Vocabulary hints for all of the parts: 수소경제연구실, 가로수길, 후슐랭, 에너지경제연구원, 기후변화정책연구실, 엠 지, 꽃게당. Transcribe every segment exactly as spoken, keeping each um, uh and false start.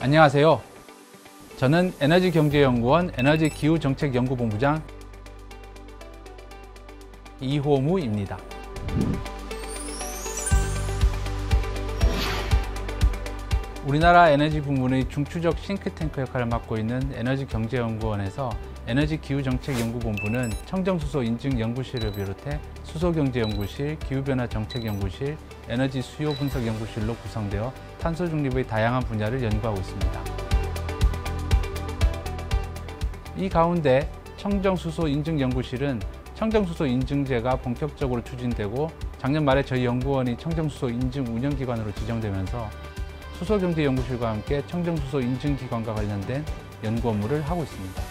안녕하세요. 저는 에너지경제연구원 에너지기후정책연구본부장 이호무입니다. 우리나라 에너지 부문의 중추적 싱크탱크 역할을 맡고 있는 에너지경제연구원에서 에너지기후정책연구본부는 청정수소인증연구실을 비롯해 수소경제연구실, 기후변화정책연구실, 에너지수요분석연구실로 구성되어 탄소중립의 다양한 분야를 연구하고 있습니다. 이 가운데 청정수소인증연구실은 청정수소인증제가 본격적으로 추진되고 작년 말에 저희 연구원이 청정수소인증운영기관으로 지정되면서 수소경제연구실과 함께 청정수소인증기관과 관련된 연구 업무를 하고 있습니다.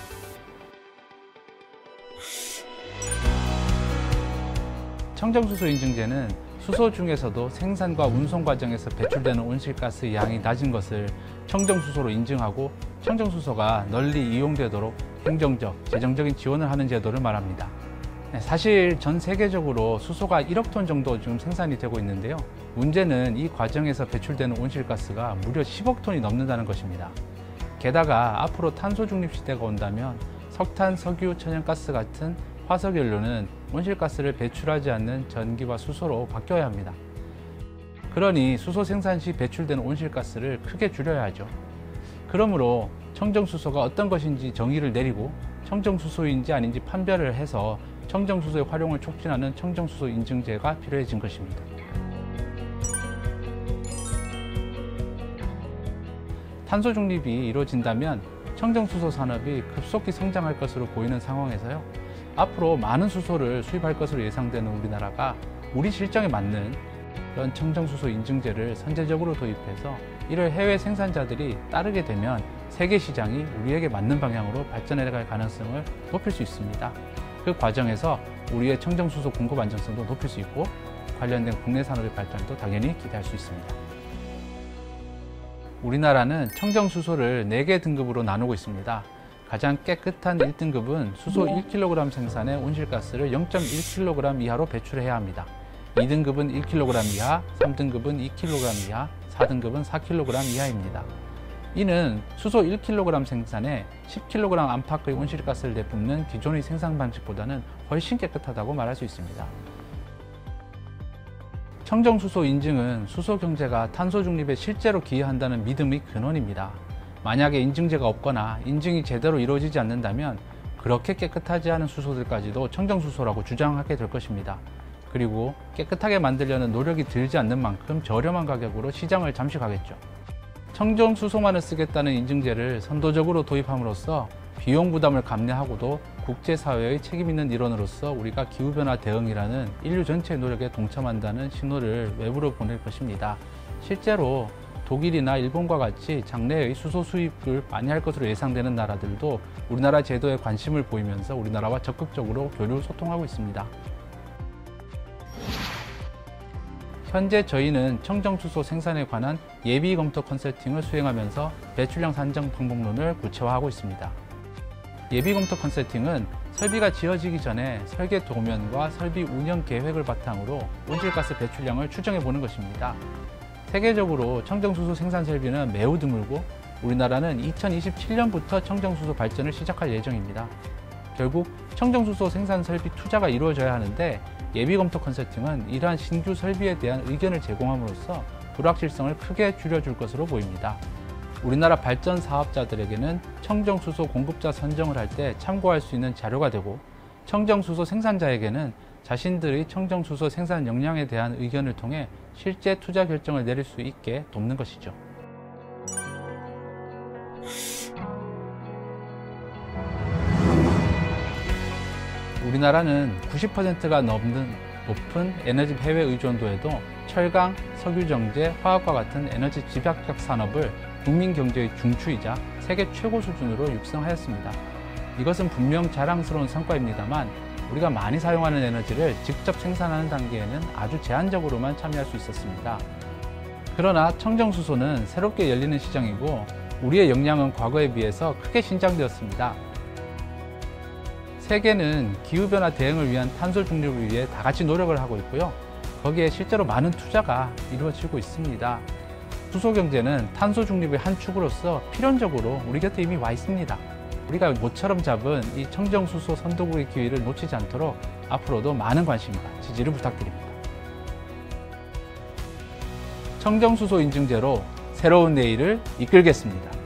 청정수소인증제는 수소 중에서도 생산과 운송 과정에서 배출되는 온실가스의 양이 낮은 것을 청정수소로 인증하고 청정수소가 널리 이용되도록 행정적, 재정적인 지원을 하는 제도를 말합니다. 사실 전 세계적으로 수소가 일억 톤 정도 지금 생산이 되고 있는데요. 문제는 이 과정에서 배출되는 온실가스가 무려 십억 톤이 넘는다는 것입니다. 게다가 앞으로 탄소 중립 시대가 온다면 석탄, 석유, 천연가스 같은 화석연료는 온실가스를 배출하지 않는 전기와 수소로 바뀌어야 합니다. 그러니 수소 생산 시 배출되는 온실가스를 크게 줄여야 하죠. 그러므로 청정수소가 어떤 것인지 정의를 내리고 청정수소인지 아닌지 판별을 해서 청정수소의 활용을 촉진하는 청정수소 인증제가 필요해진 것입니다. 탄소 중립이 이루어진다면 청정수소 산업이 급속히 성장할 것으로 보이는 상황에서요. 앞으로 많은 수소를 수입할 것으로 예상되는 우리나라가 우리 실정에 맞는 이런 청정수소 인증제를 선제적으로 도입해서 이를 해외 생산자들이 따르게 되면 세계 시장이 우리에게 맞는 방향으로 발전해갈 가능성을 높일 수 있습니다. 그 과정에서 우리의 청정수소 공급 안정성도 높일 수 있고 관련된 국내 산업의 발전도 당연히 기대할 수 있습니다. 우리나라는 청정수소를 네 개 등급으로 나누고 있습니다. 가장 깨끗한 일 등급은 수소 일 킬로그램 생산의 온실가스를 영점 일 킬로그램 이하로 배출해야 합니다. 이 등급은 일 킬로그램 이하, 삼 등급은 이 킬로그램 이하, 사 등급은 사 킬로그램 이하입니다. 이는 수소 일 킬로그램 생산에 십 킬로그램 안팎의 온실가스를 내뿜는 기존의 생산 방식보다는 훨씬 깨끗하다고 말할 수 있습니다. 청정수소 인증은 수소 경제가 탄소 중립에 실제로 기여한다는 믿음의 근원입니다. 만약에 인증제가 없거나 인증이 제대로 이루어지지 않는다면 그렇게 깨끗하지 않은 수소들까지도 청정수소라고 주장하게 될 것입니다. 그리고 깨끗하게 만들려는 노력이 들지 않는 만큼 저렴한 가격으로 시장을 잠식하겠죠. 청정수소만을 쓰겠다는 인증제를 선도적으로 도입함으로써 비용 부담을 감내하고도 국제사회의 책임있는 일원으로서 우리가 기후변화 대응이라는 인류 전체의 노력에 동참한다는 신호를 외부로 보낼 것입니다. 실제로 독일이나 일본과 같이 장래의 수소 수입을 많이 할 것으로 예상되는 나라들도 우리나라 제도에 관심을 보이면서 우리나라와 적극적으로 교류 소통하고 있습니다. 현재 저희는 청정수소 생산에 관한 예비 검토 컨설팅을 수행하면서 배출량 산정 방법론을 구체화하고 있습니다. 예비 검토 컨설팅은 설비가 지어지기 전에 설계 도면과 설비 운영 계획을 바탕으로 온실가스 배출량을 추정해 보는 것입니다. 세계적으로 청정수소 생산 설비는 매우 드물고 우리나라는 이천이십칠 년부터 청정수소 발전을 시작할 예정입니다. 결국 청정수소 생산 설비 투자가 이루어져야 하는데 예비검토 컨설팅은 이러한 신규 설비에 대한 의견을 제공함으로써 불확실성을 크게 줄여줄 것으로 보입니다. 우리나라 발전 사업자들에게는 청정수소 공급자 선정을 할 때 참고할 수 있는 자료가 되고 청정수소 생산자에게는 자신들의 청정수소 생산 역량에 대한 의견을 통해 실제 투자 결정을 내릴 수 있게 돕는 것이죠. 우리나라는 구십 퍼센트가 넘는 높은 에너지 해외 의존도에도 철강, 석유정제, 화학과 같은 에너지 집약적 산업을 국민 경제의 중추이자 세계 최고 수준으로 육성하였습니다. 이것은 분명 자랑스러운 성과입니다만 우리가 많이 사용하는 에너지를 직접 생산하는 단계에는 아주 제한적으로만 참여할 수 있었습니다. 그러나 청정수소는 새롭게 열리는 시장이고 우리의 역량은 과거에 비해서 크게 신장되었습니다. 세계는 기후변화 대응을 위한 탄소 중립을 위해 다 같이 노력을 하고 있고요. 거기에 실제로 많은 투자가 이루어지고 있습니다. 수소경제는 탄소 중립의 한 축으로서 필연적으로 우리 곁에 이미 와 있습니다. 우리가 모처럼 잡은 이 청정수소 선도국의 기회를 놓치지 않도록 앞으로도 많은 관심과 지지를 부탁드립니다. 청정수소 인증제로 새로운 내일을 이끌겠습니다.